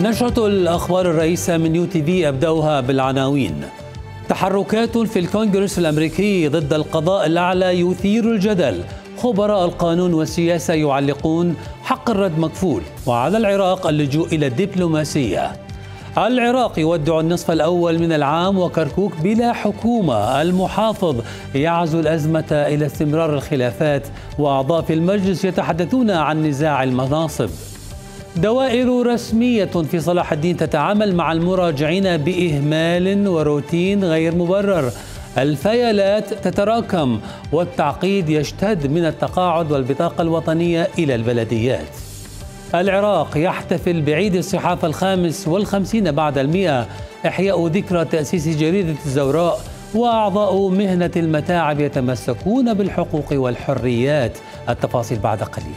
نشرة الأخبار الرئيسة من YTV أبدأها بالعناوين. تحركات في الكونغرس الأمريكي ضد القضاء الأعلى يثير الجدل، خبراء القانون والسياسة يعلقون حق الرد مكفول، وعلى العراق اللجوء إلى الدبلوماسية. العراق يودع النصف الأول من العام وكركوك بلا حكومة، المحافظ يعزو الأزمة إلى استمرار الخلافات، وأعضاء في المجلس يتحدثون عن نزاع المناصب. دوائر رسمية في صلاح الدين تتعامل مع المراجعين بإهمال وروتين غير مبرر، الفيلات تتراكم، والتعقيد يشتد من التقاعد والبطاقة الوطنية إلى البلديات. العراق يحتفل بعيد الصحافة الخامس والخمسين بعد المئة، إحياء ذكرى تأسيس جريدة الزوراء، وأعضاء مهنة المتاعب يتمسكون بالحقوق والحريات. التفاصيل بعد قليل.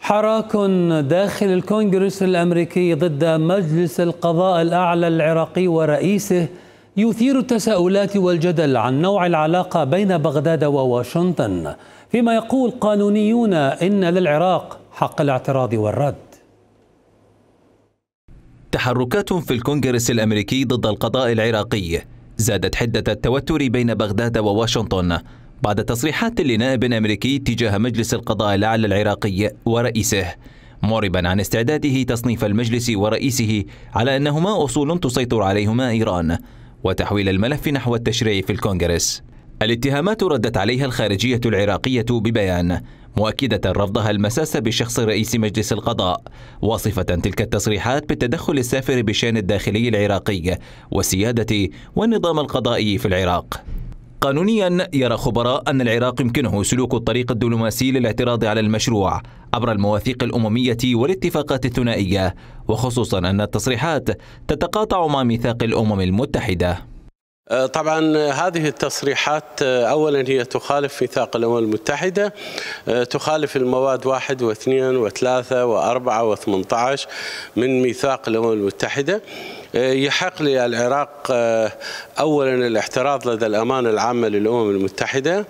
حراك داخل الكونغرس الأمريكي ضد مجلس القضاء الأعلى العراقي ورئيسه يثير التساؤلات والجدل عن نوع العلاقة بين بغداد وواشنطن، فيما يقول قانونيون إن للعراق حق الاعتراض والرد. تحركات في الكونغرس الأمريكي ضد القضاء العراقي زادت حدة التوتر بين بغداد وواشنطن بعد تصريحات لنائب أمريكي تجاه مجلس القضاء الأعلى العراقي ورئيسه، معربا عن استعداده تصنيف المجلس ورئيسه على أنهما أصول تسيطر عليهما إيران، وتحويل الملف نحو التشريع في الكونغرس. الاتهامات ردت عليها الخارجية العراقية ببيان، مؤكدة رفضها المساس بشخص رئيس مجلس القضاء، واصفة تلك التصريحات بالتدخل السافر بشأن الداخلي العراقي والسيادة والنظام القضائي في العراق. قانونيا يرى خبراء أن العراق يمكنه سلوك الطريق الدبلوماسي للاعتراض على المشروع عبر المواثيق الأممية والاتفاقات الثنائية، وخصوصا أن التصريحات تتقاطع مع ميثاق الأمم المتحدة. طبعا هذه التصريحات أولا هي تخالف ميثاق الأمم المتحدة، تخالف المواد 1 و2 و3 و4 و18 من ميثاق الأمم المتحدة. يحق للعراق أولا الاعتراض لدى الأمانة العامة للأمم المتحدة،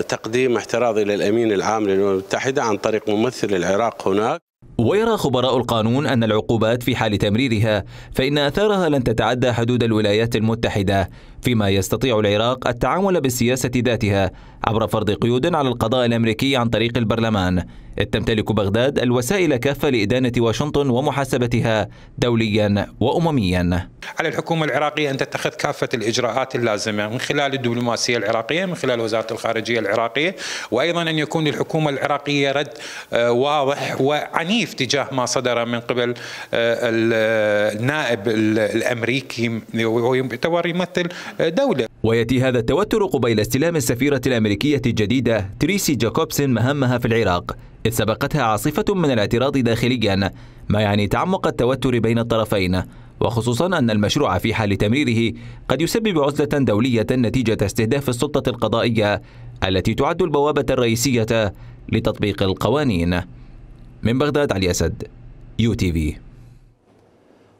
تقديم اعتراض إلى الأمين العام للأمم المتحدة عن طريق ممثل العراق هناك. ويرى خبراء القانون أن العقوبات في حال تمريرها فإن آثارها لن تتعدى حدود الولايات المتحدة، فيما يستطيع العراق التعامل بالسياسة ذاتها عبر فرض قيود على القضاء الأمريكي عن طريق البرلمان، إذ تمتلك بغداد الوسائل كافة لإدانة واشنطن ومحاسبتها دوليا وأمميا. على الحكومة العراقية أن تتخذ كافة الإجراءات اللازمة من خلال الدبلوماسية العراقية، من خلال وزارة الخارجية العراقية، وأيضا أن يكون للحكومة العراقية رد واضح وعنيف تجاه ما صدر من قبل النائب الأمريكي، وهو يعتبر يمثل دولة. ويأتي هذا التوتر قبيل استلام السفيرة الأمريكية الجديدة تريسي جاكوبسن مهمها في العراق، إذ سبقتها عاصفة من الاعتراض داخليا، ما يعني تعمق التوتر بين الطرفين، وخصوصا أن المشروع في حال تمريره قد يسبب عزلة دولية نتيجة استهداف السلطة القضائية التي تعد البوابة الرئيسية لتطبيق القوانين. من بغداد علي أسد، YTV.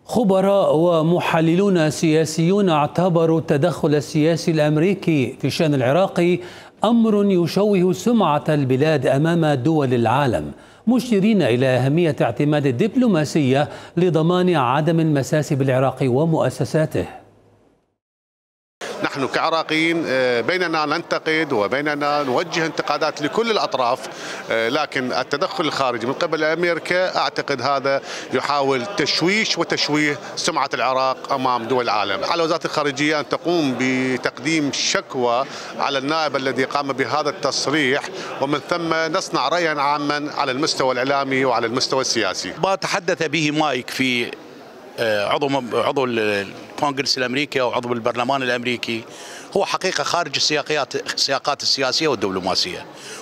خبراء ومحللون سياسيون اعتبروا التدخل السياسي الأمريكي في الشأن العراقي أمر يشوه سمعة البلاد أمام دول العالم، مشيرين إلى أهمية اعتماد الدبلوماسية لضمان عدم المساس بالعراق ومؤسساته. نحن كعراقيين بيننا ننتقد وبيننا نوجه انتقادات لكل الأطراف، لكن التدخل الخارجي من قبل أمريكا أعتقد هذا يحاول تشويش وتشويه سمعة العراق أمام دول العالم. على وزارة الخارجية أن تقوم بتقديم شكوى على النائب الذي قام بهذا التصريح، ومن ثم نصنع رأيا عاما على المستوى الإعلامي وعلى المستوى السياسي. ما تحدث به مايك في عضو الكونغرس الامريكي او عضو بالبرلمان الامريكي هو حقيقه خارج السياقات السياسيه والدبلوماسيه،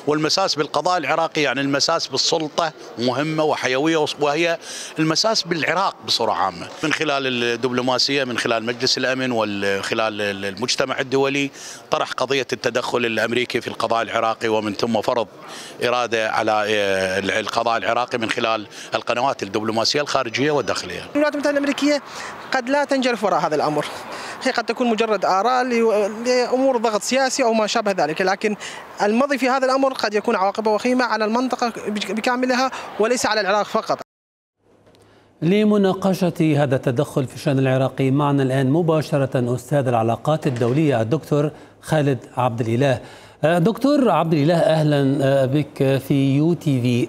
والمساس بالقضاء العراقي يعني المساس بالسلطه مهمه وحيويه، وهي المساس بالعراق بصوره عامه من خلال الدبلوماسيه، من خلال مجلس الامن وخلال المجتمع الدولي. طرح قضيه التدخل الامريكي في القضاء العراقي ومن ثم فرض اراده على القضاء العراقي من خلال القنوات الدبلوماسيه الخارجيه والداخليه. الولايات المتحده الامريكيه قد لا تنجرف وراء هذا الامر، هي قد تكون مجرد اراء لامور ضغط سياسي او ما شابه ذلك، لكن المضي في هذا الامر قد يكون عواقبه وخيمه على المنطقه بكاملها وليس على العراق فقط. لمناقشه هذا التدخل في الشان العراقي معنا الان مباشره استاذ العلاقات الدوليه الدكتور خالد عبد الاله. دكتور عبد الاله اهلا بك في يو تي في.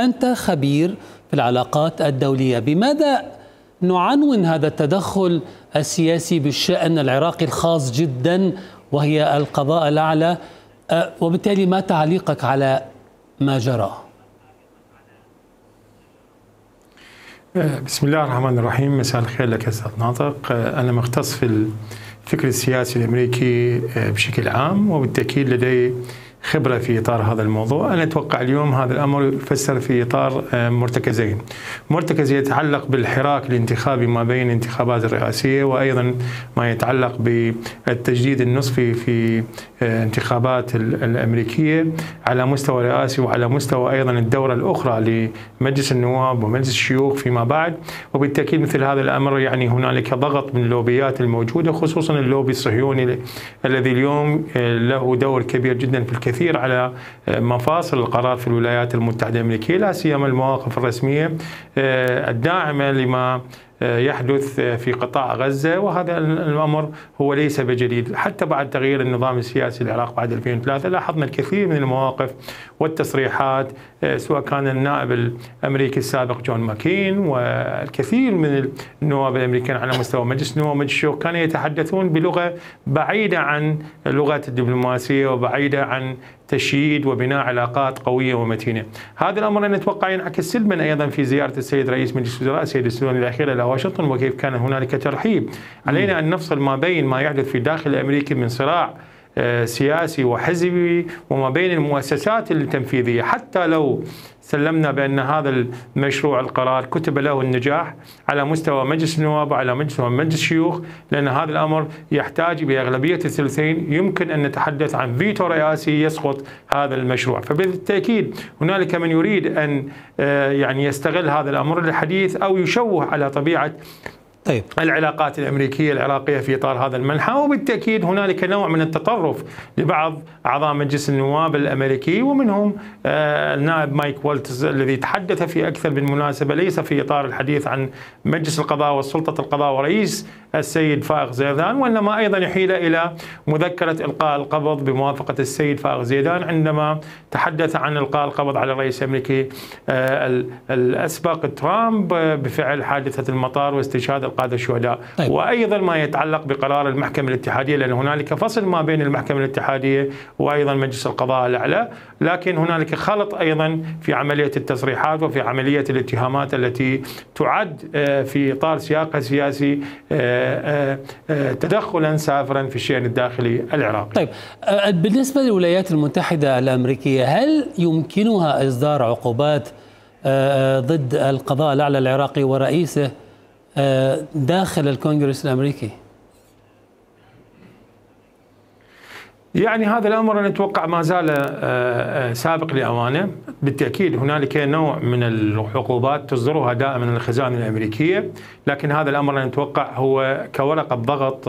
انت خبير في العلاقات الدوليه، بماذا نعنون هذا التدخل السياسي بالشأن العراقي الخاص جدا وهي القضاء الأعلى، وبالتالي ما تعليقك على ما جرى؟ بسم الله الرحمن الرحيم. مساء الخير لك أستاذ ناطق. أنا مختص في الفكر السياسي الأمريكي بشكل عام، وبالتأكيد لدي خبرة في إطار هذا الموضوع. أنا أتوقع اليوم هذا الأمر يفسر في إطار مرتكزين، مرتكز يتعلق بالحراك الانتخابي ما بين الانتخابات الرئاسية، وأيضا ما يتعلق بالتجديد النصفي في انتخابات الأمريكية على مستوى رئاسي، وعلى مستوى أيضا الدورة الأخرى لمجلس النواب ومجلس الشيوخ فيما بعد. وبالتأكيد مثل هذا الأمر يعني هنالك ضغط من اللوبيات الموجودة، خصوصا اللوبي الصهيوني الذي اليوم له دور كبير جدا في كثير على مفاصل القرار في الولايات المتحدة الأمريكية، لا سيما المواقف الرسمية الداعمة لما يحدث في قطاع غزة. وهذا الأمر هو ليس بجديد، حتى بعد تغيير النظام السياسي العراق بعد 2003 لاحظنا الكثير من المواقف والتصريحات، سواء كان النائب الأمريكي السابق جون ماكين والكثير من النواب الأمريكان على مستوى مجلس النواب ومجلس الشيوخ كانوا يتحدثون بلغة بعيدة عن لغة الدبلوماسية وبعيدة عن تشييد وبناء علاقات قوية ومتينة. هذا الأمر أنا أتوقع ينعكس سلبا أيضا في زيارة السيد رئيس مجلس الوزراء السيد السوداني الأخيرة إلى واشنطن، وكيف كان هنالك ترحيب. علينا أن نفصل ما بين ما يحدث في داخل أمريكا من صراع سياسي وحزبي وما بين المؤسسات التنفيذية. حتى لو سلمنا بأن هذا المشروع القرار كتب له النجاح على مستوى مجلس النواب وعلى مجلس الشيوخ، لأن هذا الأمر يحتاج بأغلبية الثلثين، يمكن أن نتحدث عن فيتو رئاسي يسقط هذا المشروع. فبالتأكيد هنالك من يريد أن يعني يستغل هذا الأمر للحديث أو يشوه على طبيعة طيب العلاقات الأمريكية العراقية في إطار هذا المنحى. وبالتأكيد هنالك نوع من التطرف لبعض أعضاء مجلس النواب الأمريكي، ومنهم النائب مايك والتز الذي تحدث في أكثر من مناسبة ليس في إطار الحديث عن مجلس القضاء وسلطة القضاء ورئيس السيد فائق زيدان، وإنما أيضا حيل إلى مذكرة إلقاء القبض بموافقة السيد فائق زيدان عندما تحدث عن إلقاء القبض على الرئيس الأمريكي الأسبق ترامب بفعل حادثة المطار واستشهاد القادة الشهداء. طيب. وأيضا ما يتعلق بقرار المحكمة الاتحادية، لأن هنالك فصل ما بين المحكمة الاتحادية وأيضا مجلس القضاء الأعلى، لكن هنالك خلط أيضا في عملية التصريحات وفي عملية الاتهامات التي تعد في إطار سياقها سياسي تدخلا سافرا في الشأن الداخلي العراقي. طيب بالنسبة للولايات المتحدة الأمريكية، هل يمكنها إصدار عقوبات ضد القضاء الأعلى العراقي ورئيسه داخل الكونغرس الأمريكي؟ يعني هذا الأمر أنا أتوقع ما زال سابق لأوانه. بالتأكيد هنالك نوع من العقوبات تصدرها دائما الخزانة الأمريكية، لكن هذا الأمر أنا أتوقع هو كورقة ضغط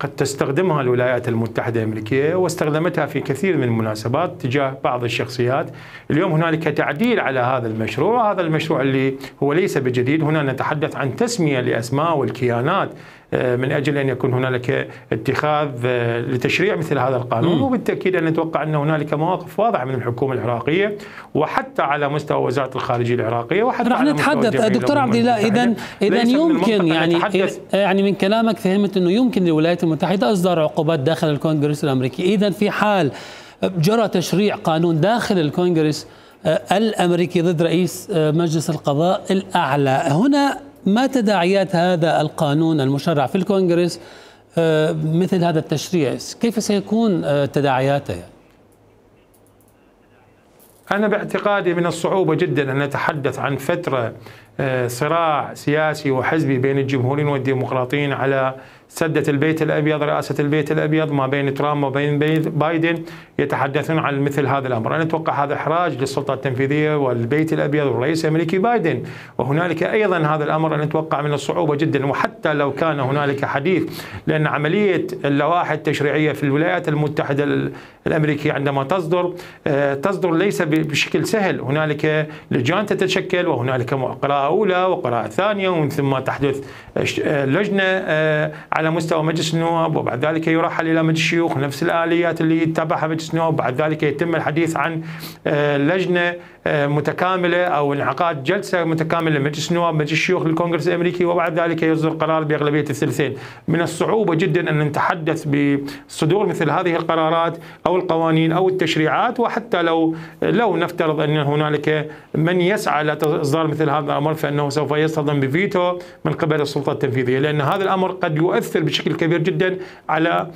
قد تستخدمها الولايات المتحدة الأمريكية، واستخدمتها في كثير من المناسبات تجاه بعض الشخصيات. اليوم هنالك تعديل على هذا المشروع، وهذا المشروع اللي هو ليس بجديد. هنا نتحدث عن تسمية لأسماء والكيانات من أجل أن يكون هنالك اتخاذ لتشريع مثل هذا القانون. وبالتأكيد أنا أتوقع أن هنالك مواقف واضحة من الحكومة العراقية، وحتى على مستوى وزارة الخارجية العراقية، وحتى رح على نتحدث دكتور عبد الله. إذا يمكن يعني من كلامك فهمت أنه يمكن للولايات المتحدة إصدار عقوبات داخل الكونغرس الأمريكي. إذا في حال جرى تشريع قانون داخل الكونغرس الأمريكي ضد رئيس مجلس القضاء الأعلى، هنا ما تداعيات هذا القانون المشرع في الكونغرس مثل هذا التشريع؟ كيف سيكون تداعياته؟ أنا باعتقادي من الصعوبة جدا أن نتحدث عن فترة صراع سياسي وحزبي بين الجمهوريين والديمقراطيين على سدة البيت الأبيض، رئاسة البيت الأبيض، ما بين ترامب وبين بايدن يتحدثون عن مثل هذا الأمر. أنا أتوقع هذا إحراج للسلطة التنفيذية والبيت الأبيض والرئيس الأمريكي بايدن، وهنالك أيضا هذا الأمر أنا أتوقع من الصعوبة جدا، وحتى لو كان هنالك حديث، لأن عملية اللوائح التشريعية في الولايات المتحدة الأمريكية عندما تصدر ليس بشكل سهل، هنالك لجان تتشكل وهنالك قراءة أولى وقراءة ثانية، ومن ثم تحدث لجنة على مستوى مجلس النواب، وبعد ذلك يرحل إلى مجلس الشيوخ، نفس الآليات اللي يتبعها مجلس النواب، وبعد ذلك يتم الحديث عن لجنة متكاملة أو انعقاد جلسة متكاملة لمجلس النواب، مجلس الشيوخ، للكونغرس الأمريكي، وبعد ذلك يصدر قرار بأغلبية الثلثين. من الصعوبة جدا أن نتحدث بصدور مثل هذه القرارات أو القوانين أو التشريعات، وحتى لو نفترض أن هنالك من يسعى لإصدار مثل هذا الأمر، فإنه سوف يصطدم بفيتو من قبل السلطة التنفيذية، لأن هذا الأمر قد يؤثر بشكل كبير جدا على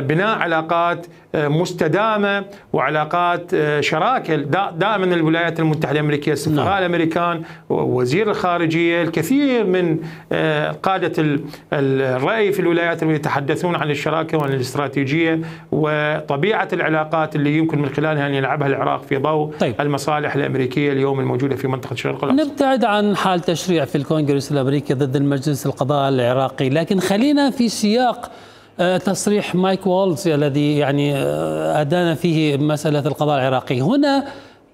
بناء علاقات مستدامة وعلاقات شراكة. دائما الولايات المتحدة الأمريكية، السفراء الأمريكان، وزير الخارجية، الكثير من قادة الرأي في الولايات يتحدثون عن الشراكة وعن الاستراتيجية وطبيعة العلاقات اللي يمكن من خلالها أن يلعبها العراق في ضوء المصالح الأمريكية اليوم الموجودة في منطقة الشرق الأوسط. نبتعد عن حال تشريع في الكونغرس الأمريكي ضد المجلس القضاء العراقي، لكن خلينا في سياق تصريح مايك وولز الذي يعني أدان فيه مسألة القضاء العراقي. هنا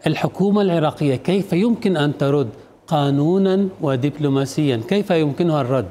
الحكومة العراقية كيف يمكن أن ترد قانونا ودبلوماسيا؟ كيف يمكنها الرد؟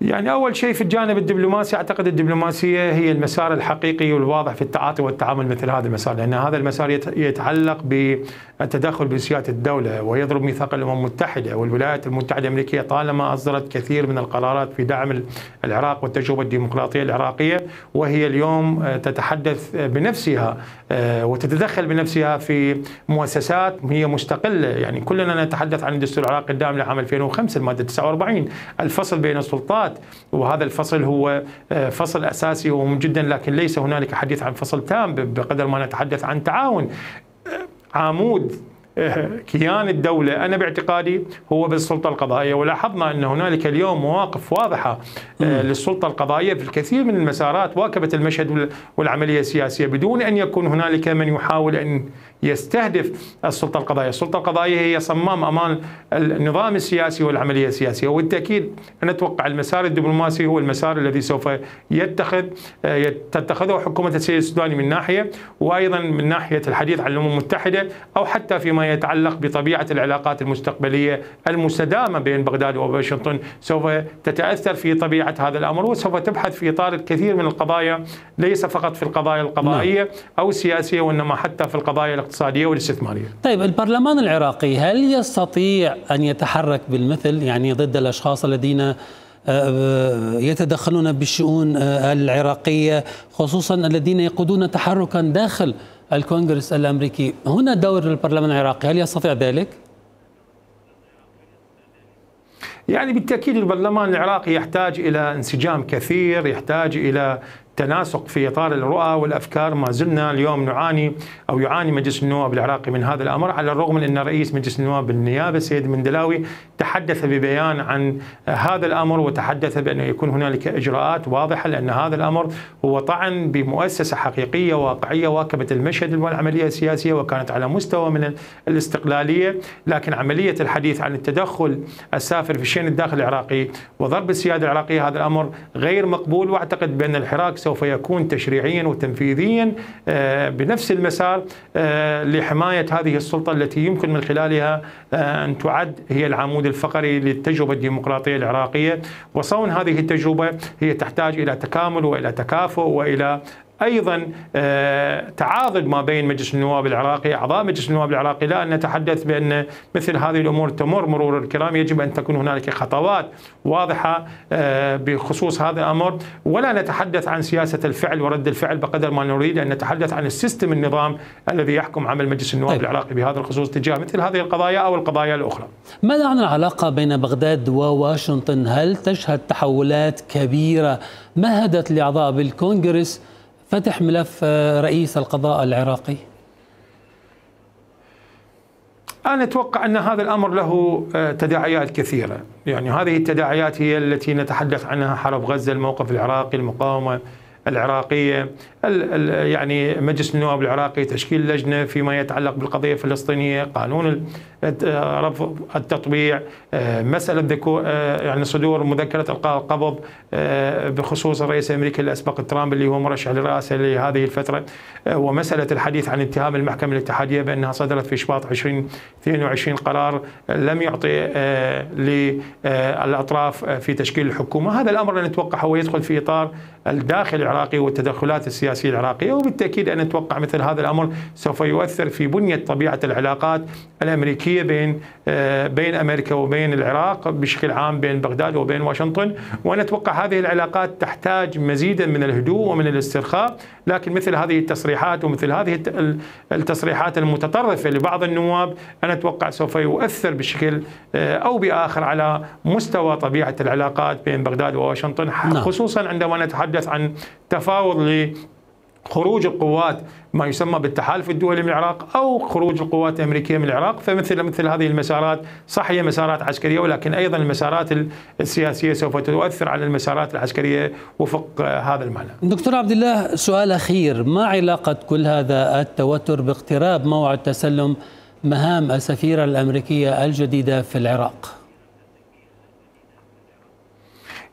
يعني أول شيء في الجانب الدبلوماسي، أعتقد الدبلوماسية هي المسار الحقيقي والواضح في التعاطي والتعامل مثل هذا المسار، لأن هذا المسار يتعلق بالتدخل بسيادة الدولة ويضرب ميثاق الأمم المتحدة. والولايات المتحدة الأمريكية طالما أصدرت كثير من القرارات في دعم العراق والتجربة الديمقراطية العراقية، وهي اليوم تتحدث بنفسها وتتدخل بنفسها في مؤسسات هي مستقلة. يعني كلنا نتحدث عن الدستور العراقي الداعم لعام 2005 المادة 49، الفصل بين السلطات، وهذا الفصل هو فصل أساسي ومهم جدا، لكن ليس هنالك حديث عن فصل تام بقدر ما نتحدث عن تعاون. عمود كيان الدولة أنا باعتقادي هو بالسلطة القضائية، ولاحظنا أن هنالك اليوم مواقف واضحة للسلطة القضائية في الكثير من المسارات واكبت المشهد والعملية السياسية بدون أن يكون هنالك من يحاول أن يستهدف السلطة القضائية. السلطة القضائية هي صمام أمام النظام السياسي والعملية السياسية، وبالتأكيد أنا أتوقع المسار الدبلوماسي هو المسار الذي سوف تتخذه حكومة السيد السوداني من ناحية، وأيضا من ناحية الحديث عن الأمم المتحدة، أو حتى فيما يتعلق بطبيعة العلاقات المستقبلية المستدامة بين بغداد وواشنطن، سوف تتأثر في طبيعة هذا الأمر، وسوف تبحث في إطار الكثير من القضايا، ليس فقط في القضايا القضائية أو السياسية، وإنما حتى في القضايا الاقتصادية والاستثمارية. طيب البرلمان العراقي هل يستطيع أن يتحرك بالمثل، يعني ضد الأشخاص الذين يتدخلون بالشؤون العراقية، خصوصا الذين يقودون تحركا داخل الكونغرس الأمريكي؟ هنا دور البرلمان العراقي، هل يستطيع ذلك؟ يعني بالتأكيد البرلمان العراقي يحتاج إلى انسجام كثير، يحتاج إلى تناسق في إطار الرؤى والأفكار. ما زلنا اليوم نعاني أو يعاني مجلس النواب العراقي من هذا الأمر، على الرغم من أن رئيس مجلس النواب بالنيابة السيد مندلاوي تحدث ببيان عن هذا الأمر، وتحدث بأنه يكون هنالك إجراءات واضحة، لأن هذا الأمر هو طعن بمؤسسة حقيقية واقعية واكبت المشهد والعملية السياسية، وكانت على مستوى من الاستقلالية. لكن عملية الحديث عن التدخل السافر في الشأن الداخلي العراقي وضرب السيادة العراقية، هذا الأمر غير مقبول، وأعتقد بأن الحراك سوف يكون تشريعيا وتنفيذيا بنفس المسار لحماية هذه السلطة التي يمكن من خلالها أن تعد هي العمود الفقري للتجربة الديمقراطية العراقية. وصون هذه التجربة هي تحتاج إلى تكامل وإلى تكافؤ وإلى أيضا تعاضد ما بين مجلس النواب العراقي أعضاء مجلس النواب العراقي. لا أن نتحدث بأن مثل هذه الأمور تمر مرور الكرام، يجب أن تكون هنالك خطوات واضحة بخصوص هذا الأمر، ولا نتحدث عن سياسة الفعل ورد الفعل بقدر ما نريد أن نتحدث عن السيستم النظام الذي يحكم عمل مجلس النواب العراقي بهذا الخصوص تجاه مثل هذه القضايا أو القضايا الأخرى. ماذا عن العلاقة بين بغداد وواشنطن؟ هل تشهد تحولات كبيرة مهدت لأعضاء بالكونغرس فتح ملف رئيس القضاء العراقي؟ أنا أتوقع أن هذا الأمر له تداعيات كثيرة، يعني هذه التداعيات هي التي نتحدث عنها: حرب غزة، الموقف العراقي، المقاومة العراقية، يعني مجلس النواب العراقي، تشكيل لجنة فيما يتعلق بالقضية الفلسطينية، قانون رفض التطبيع، مسألة يعني صدور مذكرة إلقاء القبض بخصوص الرئيس الأمريكي الأسبق ترامب اللي هو مرشح لرئاسة لهذه الفترة، ومسألة الحديث عن اتهام المحكمة الاتحادية بأنها صدرت في شباط 2022 قرار لم يعطي للأطراف في تشكيل الحكومة. هذا الأمر نتوقع هو يدخل في إطار الداخل العراقي والتدخلات السياسية العراقية، وبالتأكيد أن نتوقع مثل هذا الأمر سوف يؤثر في بنية طبيعة العلاقات الأمريكية بين أمريكا وبين العراق بشكل عام، بين بغداد وبين واشنطن. ونتوقع هذه العلاقات تحتاج مزيدا من الهدوء ومن الاسترخاء، لكن مثل هذه التصريحات ومثل هذه التصريحات المتطرفة لبعض النواب أنا أتوقع سوف يؤثر بشكل أو بآخر على مستوى طبيعة العلاقات بين بغداد وواشنطن، خصوصا عندما نتحدث عن تفاوض لخروج القوات ما يسمى بالتحالف الدولي من العراق أو خروج القوات الأمريكية من العراق. فمثل هذه المسارات صح هي مسارات عسكرية، ولكن أيضا المسارات السياسية سوف تؤثر على المسارات العسكرية وفق هذا المعنى. دكتور عبد الله، سؤال أخير: ما علاقة كل هذا التوتر باقتراب موعد تسلم مهام السفيرة الأمريكية الجديدة في العراق؟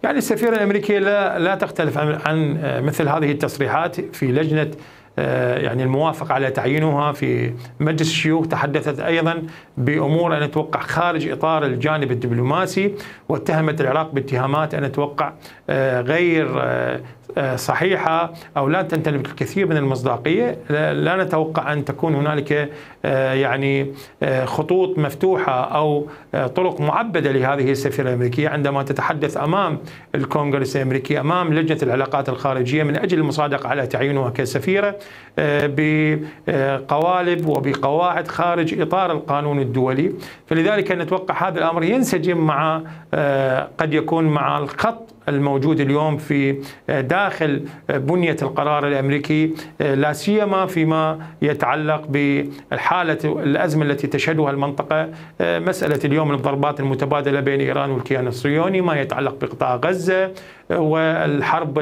يعني السفيرة الأمريكية لا تختلف عن مثل هذه التصريحات. في لجنة يعني الموافقة على تعيينها في مجلس الشيوخ تحدثت أيضا بأمور أنا أتوقع خارج إطار الجانب الدبلوماسي، واتهمت العراق باتهامات أنا أتوقع غير صحيحة أو لا تمتلك الكثير من المصداقية. لا نتوقع أن تكون هنالك يعني خطوط مفتوحة أو طرق معبدة لهذه السفيرة الأمريكية عندما تتحدث أمام الكونغرس الأمريكي، أمام لجنة العلاقات الخارجية، من أجل المصادقة على تعيينها كسفيرة بقوالب وبقواعد خارج إطار القانون الدولي. فلذلك نتوقع هذا الأمر ينسجم مع قد يكون مع الخط الموجود اليوم في داخل بنية القرار الأمريكي، لا سيما فيما يتعلق بالحالة الأزمة التي تشهدها المنطقة، مسألة اليوم الضربات المتبادلة بين إيران والكيان الصهيوني، ما يتعلق بقطاع غزة والحرب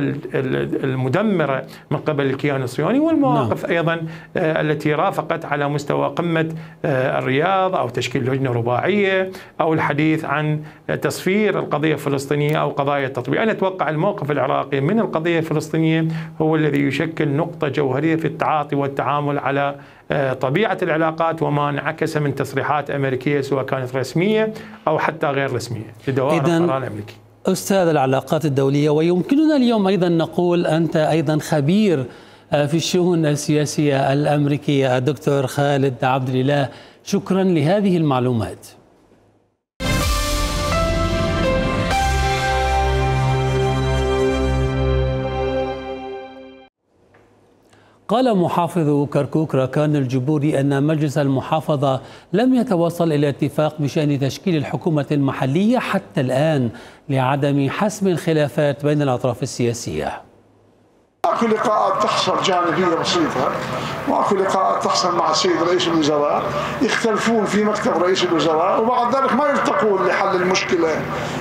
المدمرة من قبل الكيان الصهيوني، والمواقف أيضا التي رافقت على مستوى قمة الرياض أو تشكيل لجنة رباعية أو الحديث عن تصفير القضية الفلسطينية أو قضايا التطبيع. أنا أتوقع الموقف العراقي من القضية الفلسطينية هو الذي يشكل نقطة جوهرية في التعاطي والتعامل على طبيعة العلاقات وما انعكس من تصريحات أمريكية سواء كانت رسمية أو حتى غير رسمية لدوام القرار الأمريكي. أستاذ العلاقات الدولية، ويمكننا اليوم أيضا نقول أنت أيضا خبير في الشؤون السياسية الأمريكية، الدكتور خالد عبد الإله، شكرا لهذه المعلومات. قال محافظ كركوك راكان الجبوري أن مجلس المحافظة لم يتوصل إلى اتفاق بشأن تشكيل الحكومة المحلية حتى الآن لعدم حسم الخلافات بين الأطراف السياسية. اكو لقاءات تحصل جانبيه بسيطه، واكو لقاءات تحصل مع السيد رئيس الوزراء، يختلفون في مكتب رئيس الوزراء وبعد ذلك ما يلتقون لحل المشكله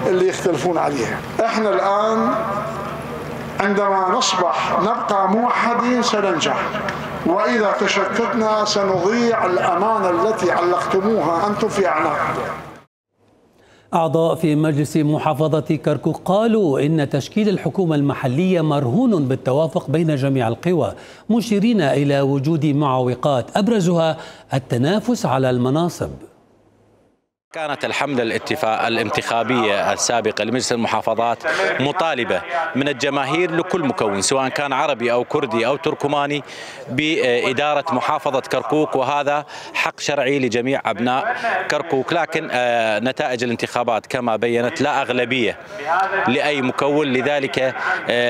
اللي يختلفون عليها. احنا الان عندما نصبح نبقى موحدين سننجح، واذا تشتتنا سنضيع الامانه التي علقتموها انتم في اعناقكم. أعضاء في مجلس محافظة كركوك قالوا إن تشكيل الحكومة المحلية مرهون بالتوافق بين جميع القوى، مشيرين إلى وجود معوقات أبرزها التنافس على المناصب. كانت الحملة الانتخابية السابقة لمجلس المحافظات مطالبة من الجماهير لكل مكون سواء كان عربي أو كردي أو تركماني بإدارة محافظة كركوك، وهذا حق شرعي لجميع أبناء كركوك. لكن نتائج الانتخابات كما بينت لا أغلبية لأي مكون، لذلك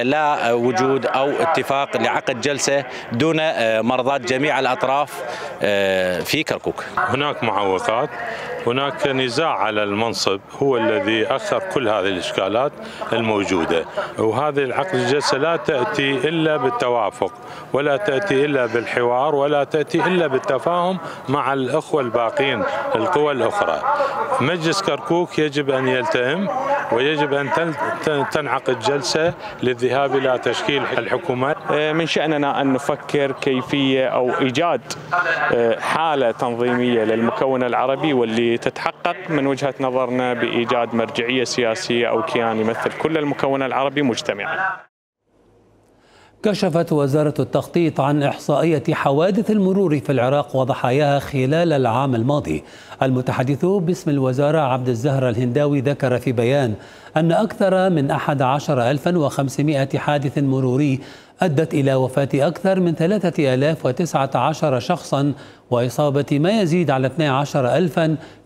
لا وجود أو اتفاق لعقد جلسة دون مرضاة جميع الأطراف في كركوك. هناك معوقات، هناك نزاع على المنصب هو الذي أثر كل هذه الإشكالات الموجودة، وهذه العقد الجلسة لا تأتي إلا بالتوافق ولا تأتي إلا بالحوار ولا تأتي إلا بالتفاهم مع الأخوة الباقين القوى الأخرى. مجلس كركوك يجب أن يلتئم ويجب أن تنعقد جلسة للذهاب إلى تشكيل الحكومات. من شأننا أن نفكر كيفية أو إيجاد حالة تنظيمية للمكون العربي واللي تتحقق من وجهة نظرنا بإيجاد مرجعية سياسية أو كيان يمثل كل المكون العربي مجتمعا. كشفت وزارة التخطيط عن إحصائية حوادث المرور في العراق وضحاياها خلال العام الماضي. المتحدث باسم الوزارة عبد الزهر الهنداوي ذكر في بيان أن أكثر من 11500 حادث مروري أدت إلى وفاة أكثر من 3019 شخصا وإصابة ما يزيد على 12000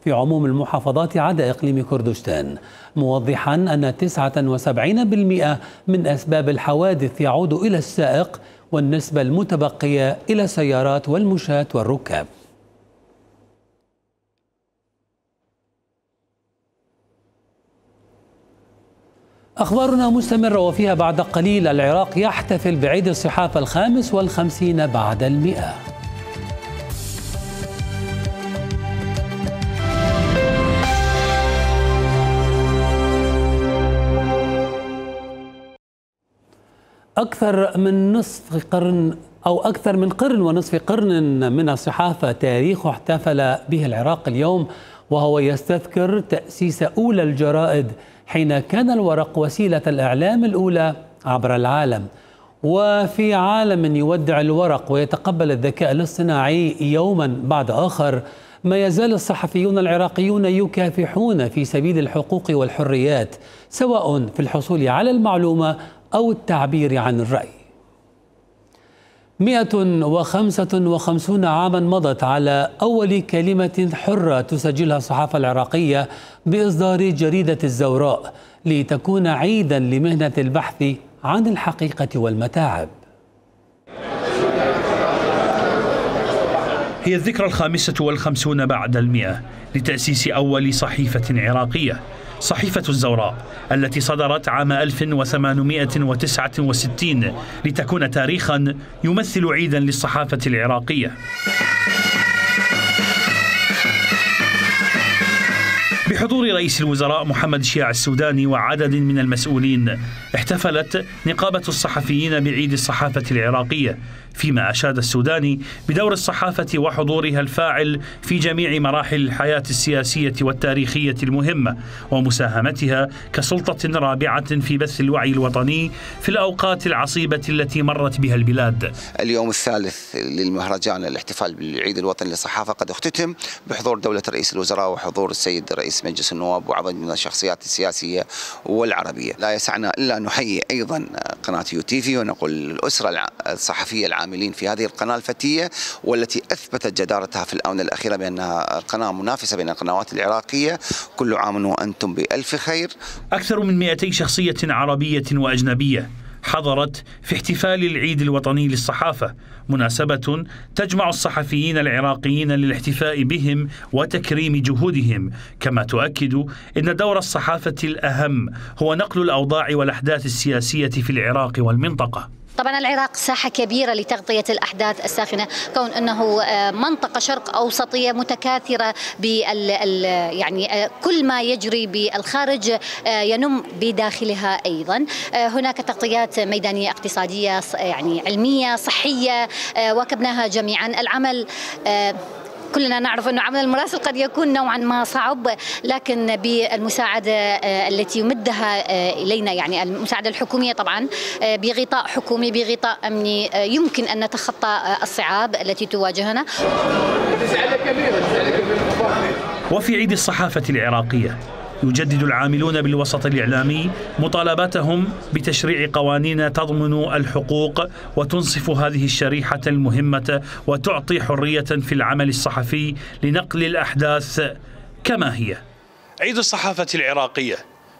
في عموم المحافظات عدا إقليم كردستان، موضحا أن 79% من أسباب الحوادث يعود إلى السائق والنسبة المتبقية إلى السيارات والمشاة والركاب. أخبارنا مستمرة وفيها بعد قليل العراق يحتفل بعيد الصحافة 55 بعد المئة. أكثر من نصف قرن أو أكثر من قرن ونصف قرن من الصحافة تاريخ احتفل به العراق اليوم، وهو يستذكر تأسيس أولى الجرائد حين كان الورق وسيلة الإعلام الأولى عبر العالم. وفي عالم يودع الورق ويتقبل الذكاء الاصطناعي يوما بعد آخر، ما يزال الصحفيون العراقيون يكافحون في سبيل الحقوق والحريات، سواء في الحصول على المعلومة أو التعبير عن الرأي. 155 عاما مضت على أول كلمة حرة تسجلها الصحافة العراقية بإصدار جريدة الزوراء، لتكون عيدا لمهنة البحث عن الحقيقة والمتاعب. هي الذكرى 55 بعد المئة لتأسيس أول صحيفة عراقية، صحيفة الزوراء التي صدرت عام 1869، لتكون تاريخا يمثل عيدا للصحافة العراقية. بحضور رئيس الوزراء محمد شياع السوداني وعدد من المسؤولين، احتفلت نقابة الصحفيين بعيد الصحافة العراقية، فيما أشاد السوداني بدور الصحافة وحضورها الفاعل في جميع مراحل الحياة السياسية والتاريخية المهمة، ومساهمتها كسلطة رابعة في بث الوعي الوطني في الأوقات العصيبة التي مرت بها البلاد. اليوم الثالث للمهرجان الاحتفال بالعيد الوطني للصحافة قد اختتم بحضور دولة رئيس الوزراء وحضور السيد رئيس مجلس النواب وعدد من الشخصيات السياسية والعربية. لا يسعنا إلا أن نحيي أيضا قناة يوتيفي ونقول الأسرة الصحفية العاملين في هذه القناة الفتية، والتي أثبتت جدارتها في الآونة الأخيرة بأنها قناة منافسة بين القنوات العراقية. كل عام وأنتم بألف خير. أكثر من 200 شخصية عربية وأجنبية حضرت في احتفال العيد الوطني للصحافة، مناسبة تجمع الصحفيين العراقيين للاحتفاء بهم وتكريم جهودهم، كما تؤكد أن دور الصحافة الأهم هو نقل الأوضاع والأحداث السياسية في العراق والمنطقة. طبعا العراق ساحة كبيرة لتغطية الأحداث الساخنة، كون أنه منطقة شرق أوسطية متكاثرة يعني كل ما يجري بالخارج ينم بداخلها أيضا. هناك تغطيات ميدانية اقتصادية يعني علمية صحية واكبناها جميعا. العمل كلنا نعرف أن عمل المراسل قد يكون نوعا ما صعب، لكن بالمساعدة التي يمدها إلينا يعني المساعدة الحكومية طبعا بغطاء حكومي بغطاء أمني يمكن أن نتخطى الصعاب التي تواجهنا. وفي عيد الصحافة العراقية يجدد العاملون بالوسط الإعلامي مطالباتهم بتشريع قوانين تضمن الحقوق وتنصف هذه الشريحة المهمة وتعطي حرية في العمل الصحفي لنقل الأحداث كما هي. عيد الصحافة العراقية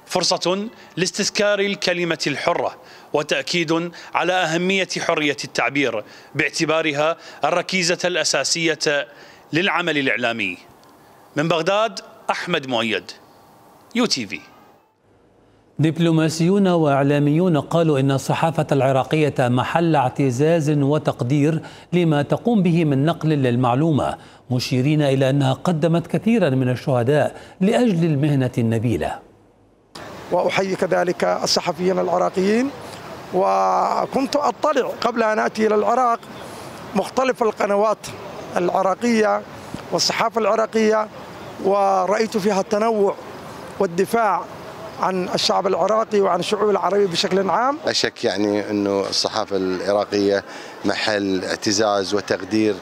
فرصة لاستذكار الكلمة الحرة وتأكيد على أهمية حرية التعبير باعتبارها الركيزة الأساسية للعمل الإعلامي. من بغداد أحمد مؤيد، يو تي في. دبلوماسيون وإعلاميون قالوا إن الصحافة العراقية محل اعتزاز وتقدير لما تقوم به من نقل للمعلومة، مشيرين إلى أنها قدمت كثيرا من الشهداء لأجل المهنة النبيلة. وأحيي كذلك الصحفيين العراقيين، وكنت أطلع قبل أن أتي إلى العراق مختلف القنوات العراقية والصحافة العراقية، ورأيت فيها التنوع والدفاع عن الشعب العراقي وعن الشعوب العربية بشكل عام. لا شك يعني أنه الصحافة العراقية محل اعتزاز وتقدير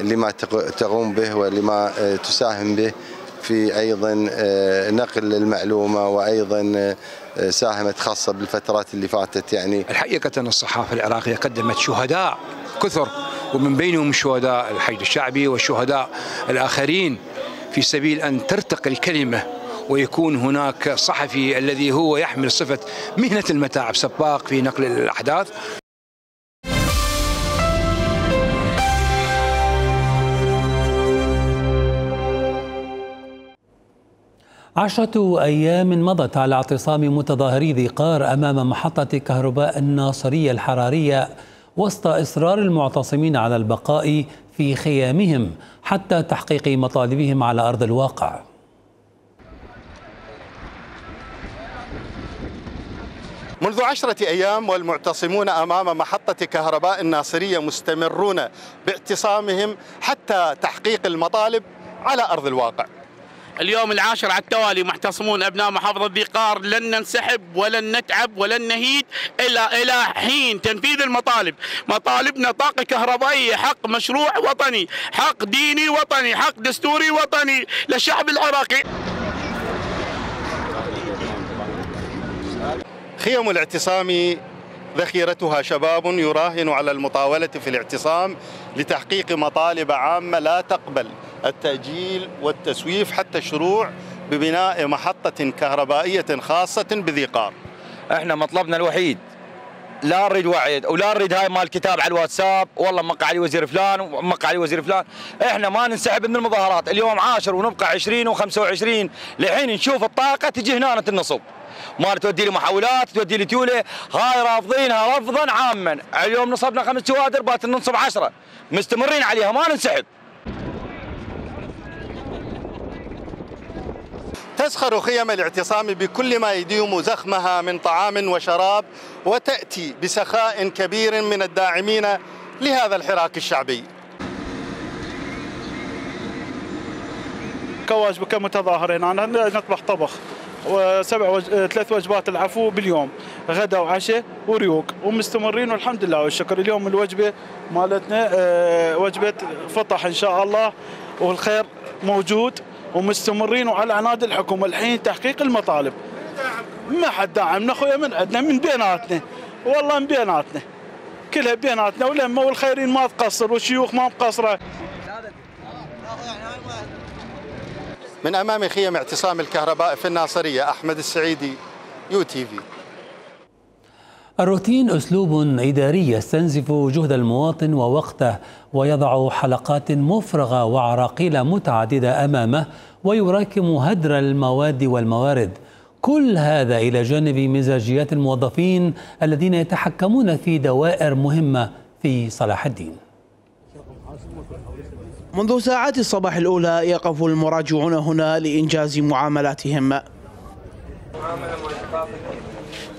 لما تقوم به ولما تساهم به في أيضا نقل المعلومة، وأيضا ساهمت خاصة بالفترات اللي فاتت. يعني الحقيقة أن الصحافة العراقية قدمت شهداء كثر، ومن بينهم شهداء الحشد الشعبي والشهداء الآخرين، في سبيل أن ترتقي الكلمة ويكون هناك صحفي الذي هو يحمل صفة مهنة المتاعب، سباق في نقل الأحداث. عشرة أيام مضت على اعتصام متظاهري ذي قار أمام محطة كهرباء الناصرية الحرارية، وسط إصرار المعتصمين على البقاء في خيامهم حتى تحقيق مطالبهم على أرض الواقع. منذ 10 أيام والمعتصمون أمام محطة كهرباء الناصرية مستمرون باعتصامهم حتى تحقيق المطالب على أرض الواقع. اليوم العاشر على التوالي محتصمون أبناء محافظة ذي قار، لن ننسحب ولن نتعب ولن نهيد إلى حين تنفيذ المطالب. مطالبنا طاقة كهربائية، حق مشروع وطني، حق ديني وطني، حق دستوري وطني للشعب العراقي. خيام الاعتصام ذخيرتها شباب يراهن على المطاولة في الاعتصام لتحقيق مطالب عامة لا تقبل التأجيل والتسويف، حتى الشروع ببناء محطة كهربائية خاصة بذي قار. احنا مطلبنا الوحيد، لا نريد وعد ولا نريد هاي مال كتاب على الواتساب، والله مقع علي وزير فلان ومقع علي وزير فلان. احنا ما ننسحب من المظاهرات. اليوم 10 ونبقى 20 و25 لحين نشوف الطاقة تجي هنا النصب، ما تودي لي محاولات، تودي لي تيوله، هاي رافضينها رفضا عاما. اليوم نصبنا 5 كوادر، بات ننصب 10، مستمرين عليها ما ننسحب. تزخر خيم الاعتصام بكل ما يديم زخمها من طعام وشراب، وتأتي بسخاء كبير من الداعمين لهذا الحراك الشعبي. كواجب كمتظاهرين نطبخ طبخ، ثلاث وجبات العفو باليوم، غدا وعشاء وريوق، ومستمرين والحمد لله والشكر. اليوم الوجبة مالتنا وجبة فطح إن شاء الله، والخير موجود ومستمرين وعلى عناد الحكومة الحين تحقيق المطالب. ما حد داعمنا خويا من عندنا، من بيناتنا، والله من بيناتنا، كلها بيناتنا، ولما والخيرين ما تقصر والشيوخ ما مقصرة. من أمام خيم اعتصام الكهرباء في الناصرية أحمد السعيدي، يو تي في. الروتين أسلوب إداري يستنزف جهد المواطن ووقته، ويضع حلقات مفرغة وعراقيل متعددة أمامه، ويراكم هدر المواد والموارد. كل هذا إلى جانب مزاجيات الموظفين الذين يتحكمون في دوائر مهمة في صلاح الدين. منذ ساعات الصباح الأولى يقف المراجعون هنا لإنجاز معاملاتهم.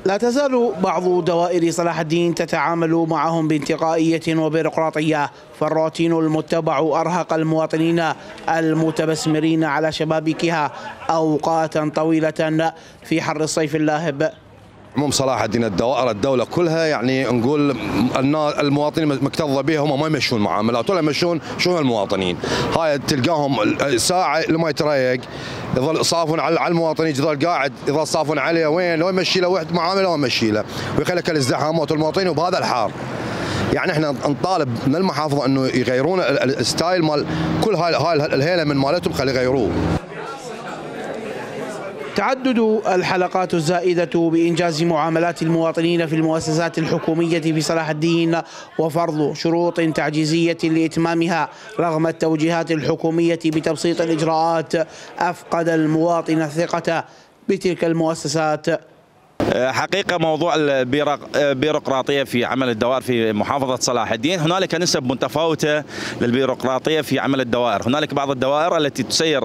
لا تزال بعض دوائر صلاح الدين تتعامل معهم بانتقائية وبيروقراطية، فالروتين المتبع أرهق المواطنين المتبسمرين على شبابيكها أوقاتا طويلة في حر الصيف اللاهب. عموم صراحه دين الدوائر الدوله كلها يعني نقول المواطنين مكتظه بها، هم ما يمشون معاملات ولا يمشون شو المواطنين، هاي تلقاهم ساعه لما يتريق يظل صافون على المواطنين، يظل قاعد يظل صافون عليه وين، لو يمشي له واحد معامله ويمشي له ويخليك الازدحامات والمواطنين وبهذا الحار. يعني احنا نطالب من المحافظه انه يغيرون الستايل مال كل هاي الهيله من مالتهم، خلي يغيروه. تعدد الحلقات الزائدة بإنجاز معاملات المواطنين في المؤسسات الحكومية في صلاح الدين وفرض شروط تعجيزية لإتمامها رغم التوجيهات الحكومية بتبسيط الإجراءات أفقد المواطن الثقة بتلك المؤسسات. حقيقة موضوع البيروقراطية في عمل الدوائر في محافظة صلاح الدين، هنالك نسب متفاوتة للبيروقراطية في عمل الدوائر، هنالك بعض الدوائر التي تسير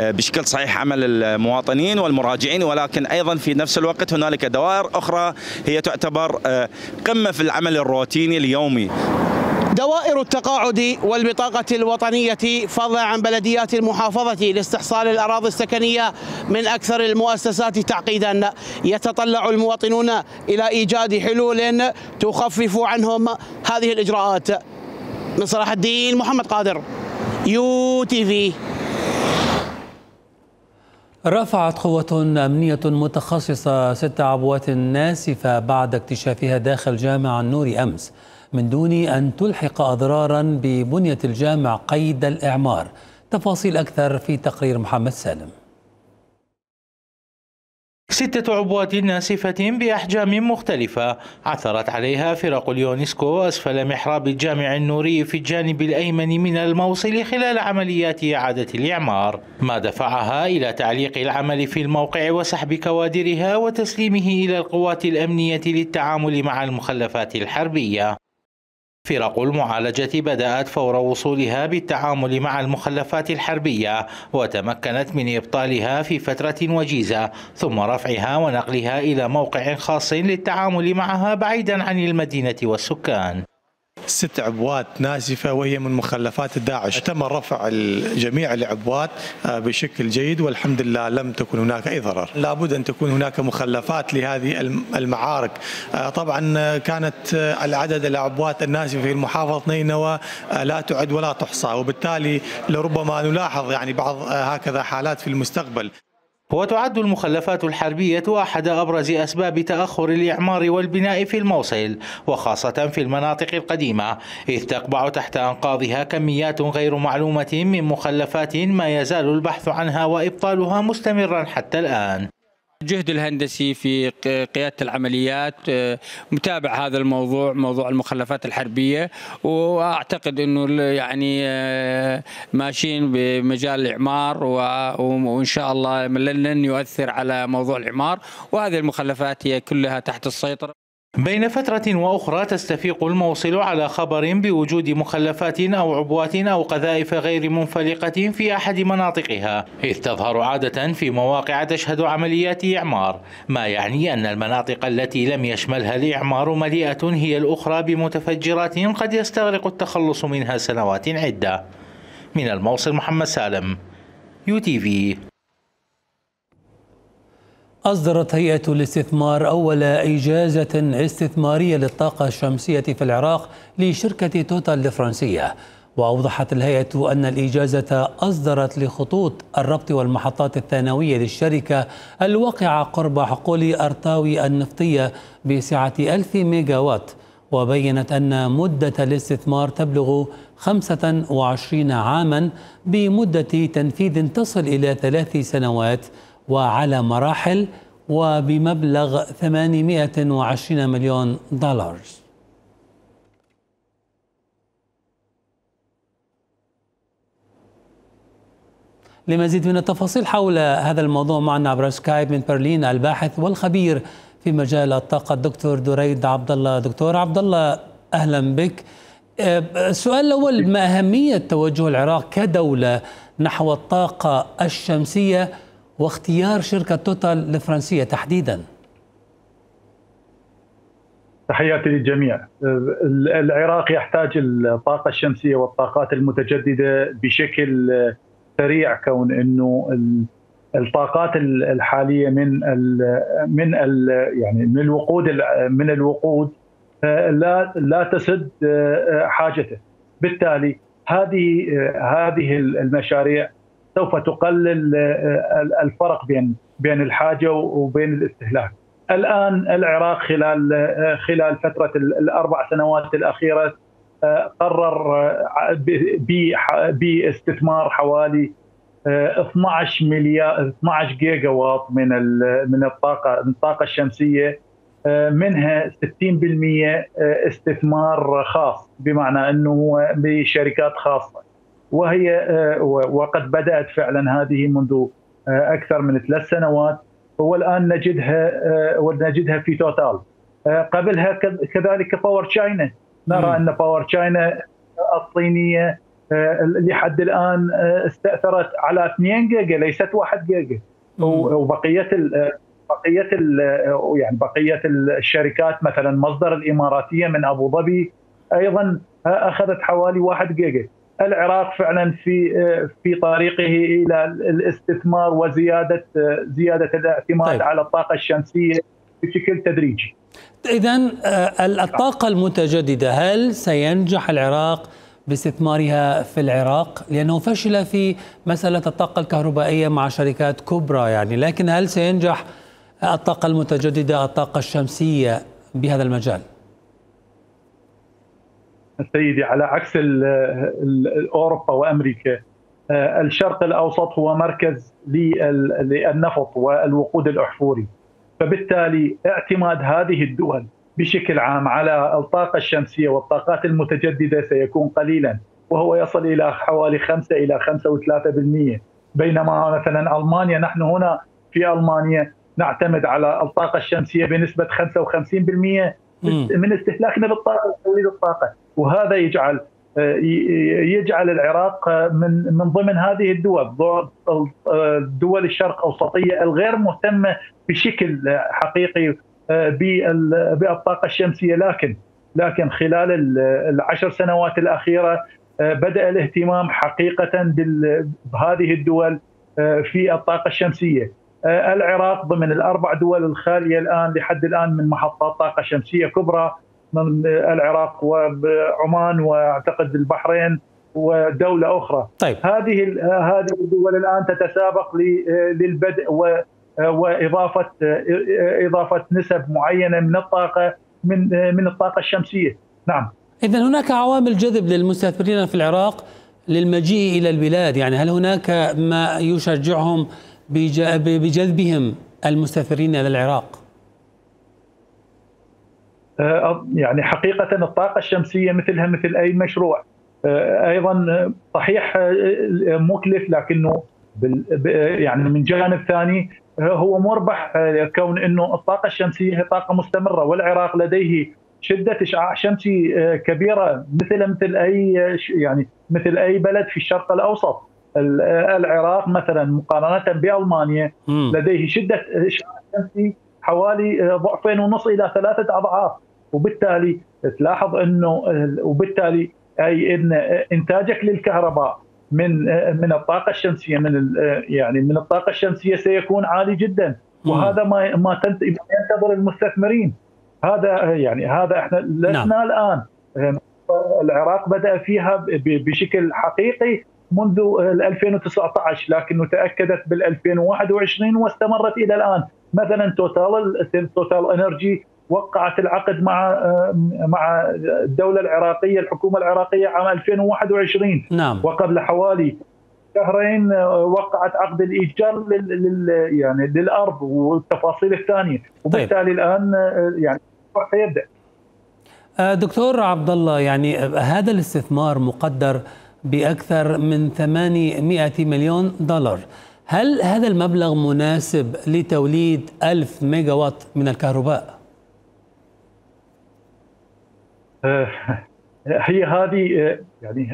بشكل صحيح عمل المواطنين والمراجعين، ولكن أيضا في نفس الوقت هنالك دوائر أخرى هي تعتبر قمة في العمل الروتيني اليومي. دوائر التقاعد والبطاقة الوطنية فضلا عن بلديات المحافظة لاستحصال الأراضي السكنية من أكثر المؤسسات تعقيدا، يتطلع المواطنون إلى إيجاد حلول تخفف عنهم هذه الإجراءات. من صلاح الدين، محمد قادر، يو تي في. رفعت قوة أمنية متخصصة 6 عبوات ناسفة بعد اكتشافها داخل جامع النور أمس من دون أن تلحق أضرارا ببنية الجامع قيد الإعمار. تفاصيل أكثر في تقرير محمد سالم. 6 عبوات ناسفة بأحجام مختلفة عثرت عليها فرق اليونسكو أسفل محراب الجامع النوري في الجانب الأيمن من الموصل خلال عمليات إعادة الإعمار، ما دفعها إلى تعليق العمل في الموقع وسحب كوادرها وتسليمه إلى القوات الأمنية للتعامل مع المخلفات الحربية. فرق المعالجة بدأت فور وصولها بالتعامل مع المخلفات الحربية وتمكنت من إبطالها في فترة وجيزة ثم رفعها ونقلها إلى موقع خاص للتعامل معها بعيدا عن المدينة والسكان. 6 عبوات نازفة وهي من مخلفات داعش، تم رفع جميع العبوات بشكل جيد والحمد لله لم تكن هناك أي ضرر. لابد أن تكون هناك مخلفات لهذه المعارك. طبعا كانت العدد العبوات النازفة في المحافظة نينوى لا تعد ولا تحصى، وبالتالي لربما نلاحظ يعني بعض هكذا حالات في المستقبل. وتعد المخلفات الحربية أحد أبرز أسباب تأخر الإعمار والبناء في الموصل وخاصة في المناطق القديمة، إذ تقبع تحت أنقاضها كميات غير معلومة من مخلفات ما يزال البحث عنها وإبطالها مستمرا حتى الآن. الجهد الهندسي في قيادة العمليات متابع هذا الموضوع، موضوع المخلفات الحربية، وأعتقد أنه يعني ماشيين بمجال الإعمار وإن شاء الله لن يؤثر على موضوع الإعمار، وهذه المخلفات هي كلها تحت السيطرة. بين فترة وأخرى تستفيق الموصل على خبر بوجود مخلفات أو عبوات أو قذائف غير منفلقة في أحد مناطقها، إذ تظهر عادة في مواقع تشهد عمليات إعمار، ما يعني أن المناطق التي لم يشملها الإعمار مليئة هي الأخرى بمتفجرات قد يستغرق التخلص منها سنوات عدة. من الموصل، محمد سالم، يو تي في. أصدرت هيئة الاستثمار أول إجازة استثمارية للطاقة الشمسية في العراق لشركة توتال الفرنسية، وأوضحت الهيئة أن الإجازة أصدرت لخطوط الربط والمحطات الثانوية للشركة الواقعة قرب حقول أرطاوي النفطية بسعة 1000 ميجاوات، وبينت أن مدة الاستثمار تبلغ 25 عاما بمدة تنفيذ تصل إلى 3 سنوات وعلى مراحل وبمبلغ 820 مليون دولار. لمزيد من التفاصيل حول هذا الموضوع معنا عبر سكايب من برلين الباحث والخبير في مجال الطاقة الدكتور دريد عبد الله. دكتور عبد الله، أهلا بك. السؤال الأول، ما أهمية توجه العراق كدولة نحو الطاقة الشمسية واختيار شركة توتال الفرنسية تحديدا؟ تحياتي للجميع. العراق يحتاج الطاقة الشمسية والطاقات المتجددة بشكل سريع، كون انه الطاقات الحاليه من الوقود لا تسد حاجته. بالتالي هذه المشاريع سوف تقلل الفرق بين الحاجه وبين الاستهلاك. الان العراق خلال فتره ال4 سنوات الاخيره قرر باستثمار حوالي 12 جيجا واط من الطاقه الشمسيه، منها 60% استثمار خاص، بمعنى انه بشركات خاصه، وقد بدات فعلا هذه منذ اكثر من 3 سنوات، والان نجدها في توتال. قبلها كذلك باور تشاينا، نرى ان باور تشاينا الصينيه لحد الان استأثرت على 2 جيجا ليست 1 جيجا، وبقيه الشركات مثلا مصدر الاماراتيه من ابو ظبي ايضا اخذت حوالي 1 جيجا. العراق فعلا في طريقه الى الاستثمار وزياده الاعتماد على الطاقه الشمسيه بشكل تدريجي. إذن الطاقه المتجدده هل سينجح العراق باستثمارها في العراق؟ لأنه فشل في مسألة الطاقة الكهربائية مع شركات كبرى يعني، لكن هل سينجح الطاقة المتجددة الطاقة الشمسية بهذا المجال؟ سيدي، على عكس أوروبا وأمريكا، الشرق الأوسط هو مركز للنفط والوقود الأحفوري، فبالتالي اعتماد هذه الدول بشكل عام على الطاقة الشمسية والطاقات المتجددة سيكون قليلا، وهو يصل إلى حوالي 5 إلى 5.3%، بينما مثلا ألمانيا، نحن هنا في ألمانيا نعتمد على الطاقة الشمسية بنسبة 55% من استهلاكنا للطاقة، وهذا يجعل العراق من ضمن هذه الدول الشرق أوسطية الغير مهتمة بشكل حقيقي بالطاقة الشمسية. لكن خلال ال10 سنوات الأخيرة بدأ الاهتمام حقيقة بهذه الدول في الطاقة الشمسية. العراق ضمن ال4 دول الخالية الآن لحد الآن من محطات طاقة شمسية كبرى، من العراق وعمان وأعتقد البحرين ودولة أخرى. طيب. هذه الدول الآن تتسابق للبدء وإضافة نسب معينة من الطاقة الشمسية. نعم. إذن هناك عوامل جذب للمستثمرين في العراق للمجيء إلى البلاد، يعني هل هناك ما يشجعهم بجذبهم المستثمرين إلى العراق؟ يعني حقيقة الطاقة الشمسية مثلها مثل أي مشروع، أيضا صحيح مكلف، لكنه يعني من جانب ثاني هو مربح، كون انه الطاقه الشمسيه هي طاقه مستمره، والعراق لديه شده اشعاع شمسي كبيره مثل اي بلد في الشرق الاوسط. العراق مثلا مقارنه بالمانيا لديه شده اشعاع شمسي حوالي 2.5 الى 3 اضعاف، وبالتالي تلاحظ انه اي ان انتاجك للكهرباء من الطاقه الشمسيه من الطاقه الشمسيه سيكون عالي جدا، وهذا ما ينتظر المستثمرين. هذا احنا لسنا الان. العراق بدا فيها بشكل حقيقي منذ 2019، لكن تاكدت بال 2021 واستمرت الى الان. مثلا توتال انرجي وقعت العقد مع الدولة العراقية، الحكومة العراقية عام 2021. نعم. وقبل حوالي شهرين وقعت عقد الإيجار للأرض والتفاصيل الثانية. طيب. وبالتالي الآن يعني سيبدأ. دكتور عبد الله، يعني هذا الاستثمار مقدر بأكثر من 800 مليون دولار، هل هذا المبلغ مناسب لتوليد 1000 ميجا وات من الكهرباء؟ هي هذه يعني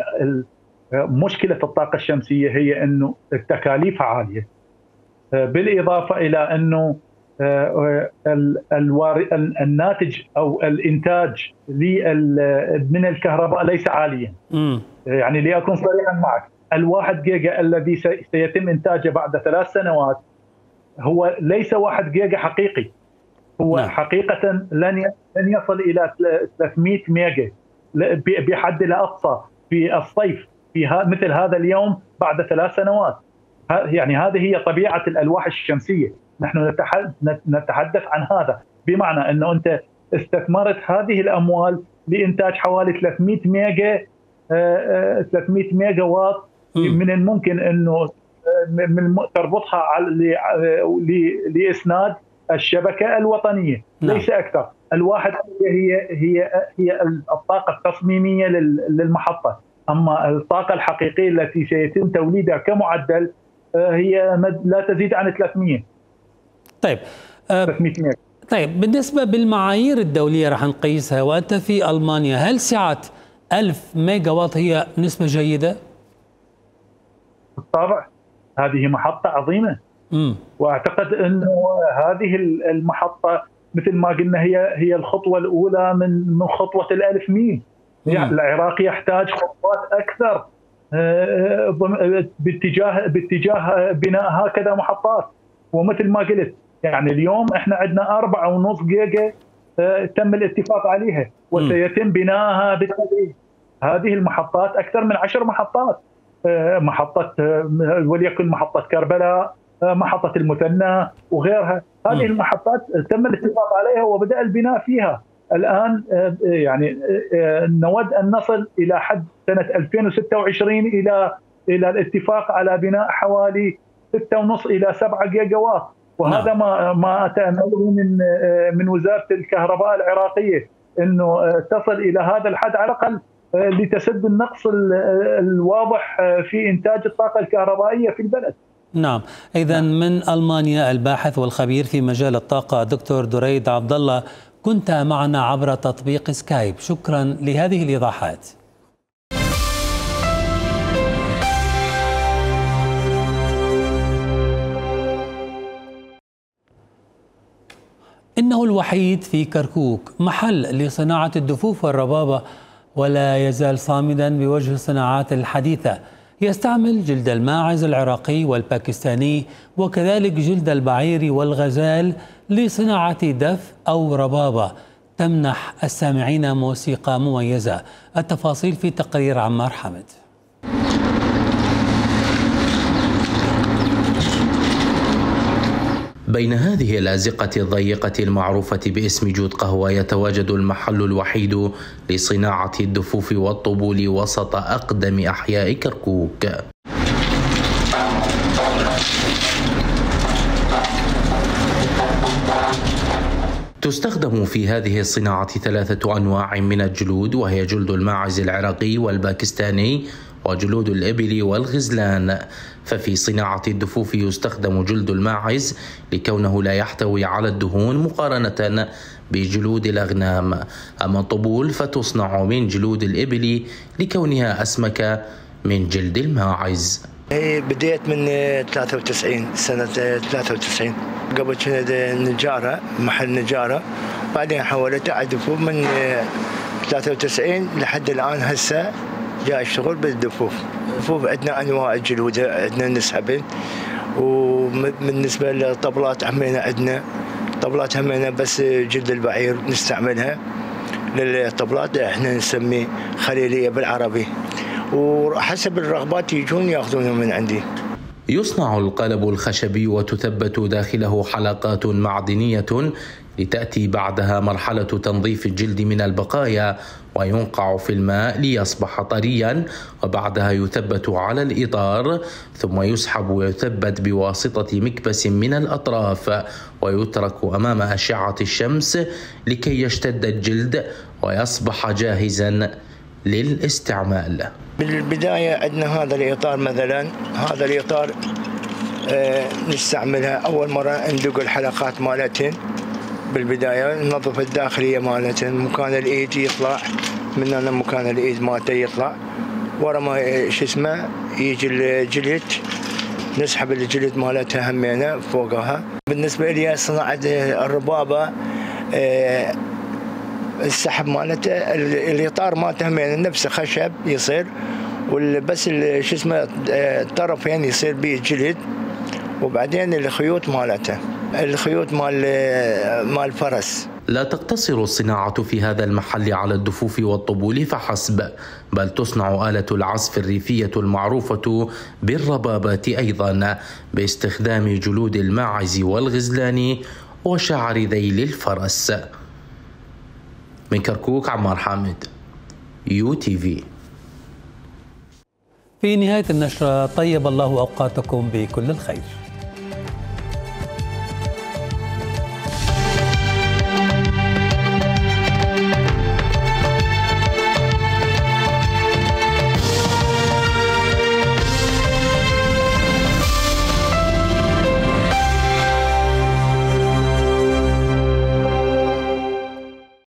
مشكلة الطاقة الشمسية، هي أنه تكاليفها عالية، بالإضافة إلى أنه الناتج أو الإنتاج من الكهرباء ليس عاليا. يعني لأكون صريحا معك، الواحد جيجا الذي سيتم إنتاجه بعد 3 سنوات هو ليس 1 جيجا حقيقي، هو حقيقة لن يصل إلى 300 ميجا بحد الأقصى في الصيف في مثل هذا اليوم بعد 3 سنوات. يعني هذه هي طبيعة الألواح الشمسية، نحن نتحدث عن هذا، بمعنى أنه أنت استثمرت هذه الأموال لإنتاج حوالي 300 ميجا واط، من الممكن أنه تربطها لإسناد الشبكة الوطنية، ليس أكثر. الواحد هي الطاقة التصميمية للمحطة، أما الطاقة الحقيقية التي سيتم توليدها كمعدل هي لا تزيد عن 300. طيب 300 ميجا. طيب بالنسبة بالمعايير الدولية راح نقيسها، وأنت في ألمانيا هل سعة 1000 ميجا واط هي نسبة جيدة؟ بالطبع هذه محطة عظيمة، وأعتقد أنه هذه المحطة مثل ما قلنا هي الخطوة الأولى من خطوة 1000 ميل. يعني العراق يحتاج خطوات أكثر باتجاه بناء هكذا محطات. ومثل ما قلت يعني اليوم احنا عندنا 4.5 جيجا تم الاتفاق عليها وسيتم بنائها بالتدريج. هذه المحطات أكثر من 10 محطات، محطة وليكن محطة كربلاء، محطة المثنى وغيرها. هذه المحطات تم الاتفاق عليها وبدأ البناء فيها الآن. يعني نود أن نصل إلى حد سنة 2026 إلى الاتفاق على بناء حوالي 6.5 إلى 7 جيجا واط، وهذا ما أتأمله من وزارة الكهرباء العراقية، أنه تصل إلى هذا الحد على الأقل لتسد النقص الواضح في إنتاج الطاقة الكهربائية في البلد. نعم، إذا من ألمانيا الباحث والخبير في مجال الطاقة دكتور دريد عبد الله، كنت معنا عبر تطبيق سكايب، شكرا لهذه الإيضاحات. إنه الوحيد في كركوك محل لصناعة الدفوف والربابة ولا يزال صامدا بوجه الصناعات الحديثة، يستعمل جلد الماعز العراقي والباكستاني وكذلك جلد البعير والغزال لصناعة دف أو ربابة تمنح السامعين موسيقى مميزة. التفاصيل في تقرير عمار حمد. بين هذه الأزقة الضيقة المعروفة باسم جود قهوة يتواجد المحل الوحيد لصناعة الدفوف والطبول وسط أقدم أحياء كركوك. تستخدم في هذه الصناعة 3 أنواع من الجلود، وهي جلد الماعز العراقي والباكستاني وجلود الإبل والغزلان. ففي صناعة الدفوف يستخدم جلد الماعز لكونه لا يحتوي على الدهون مقارنة بجلود الأغنام، أما الطبول فتصنع من جلود الإبل لكونها أسمك من جلد الماعز. هي بديت من 93 سنة 93 قبل كنت نجارة، محل نجارة، بعدين حولت على الدفوف من 93 لحد الآن. هسه جاء الشغل بالدفوف. الدفوف عندنا انواع الجلود، عندنا نسحبين، وبالنسبه للطبلات همينه عندنا طبلات همينه بس جلد البعير نستعملها للطبلات، احنا نسميه خليليه بالعربي، وحسب الرغبات يجون ياخذونهم من عندي. يصنع القالب الخشبي وتثبت داخله حلقات معدنيه لتأتي بعدها مرحلة تنظيف الجلد من البقايا وينقع في الماء ليصبح طريا، وبعدها يثبت على الإطار ثم يسحب ويثبت بواسطة مكبس من الأطراف ويترك أمام أشعة الشمس لكي يشتد الجلد ويصبح جاهزا للاستعمال. بالبداية عندنا هذا الإطار، مثلا هذا الإطار نستعملها أول مرة ندق الحلقات مالتهن. بالبداية ننظف الداخلية مالته، مكان الإيد يطلع من هنا، مكان الإيد مالته يطلع ورا ما شو اسمه يجي الجلد، نسحب الجلد مالته همينة فوقها. بالنسبة لي صناعة الربابة السحب مالته الإطار مالته همينة نفسه خشب يصير، بس شو اسمه الطرف يعني يصير به جلد، وبعدين الخيوط مالتها الخيوط مال فرس. لا تقتصر الصناعة في هذا المحل على الدفوف والطبول فحسب، بل تصنع آلة العزف الريفية المعروفة بالربابات أيضا باستخدام جلود الماعز والغزلان وشعر ذيل الفرس. من كركوك عمار حامد، يو تي في. في نهاية النشرة طيب الله أوقاتكم بكل الخير.